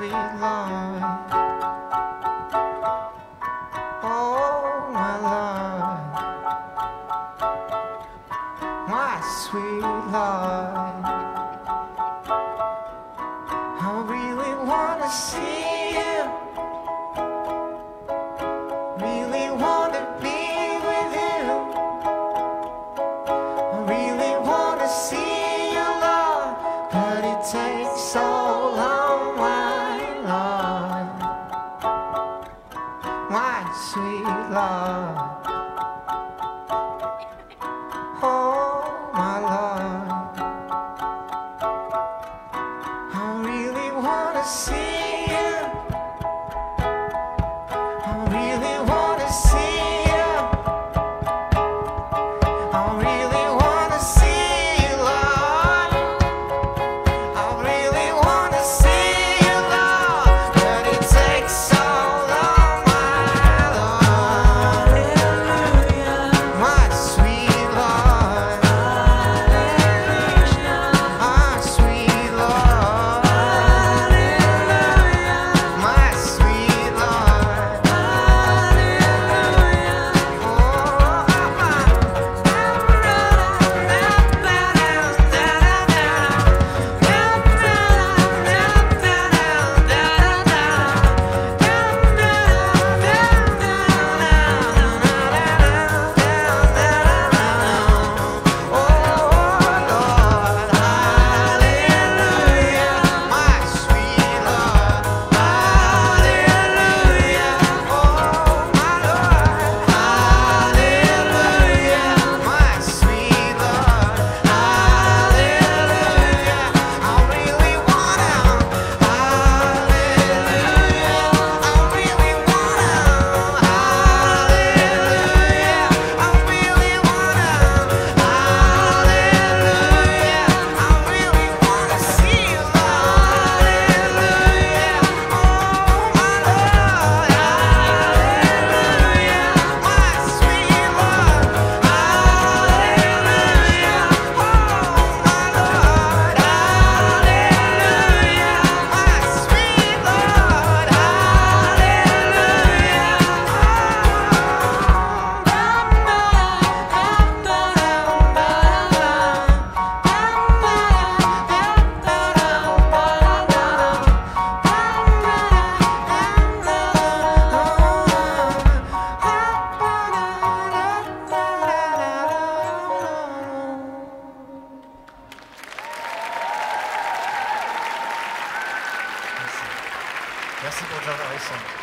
sweet Lord. Oh, my Lord, my sweet Lord. I really want to see you, really want to be with you, I really want to see. But it takes so long, my Lord, my sweet Lord. Oh, my Lord, I really want to see you, I really want to see you. Merci pour John Harrison.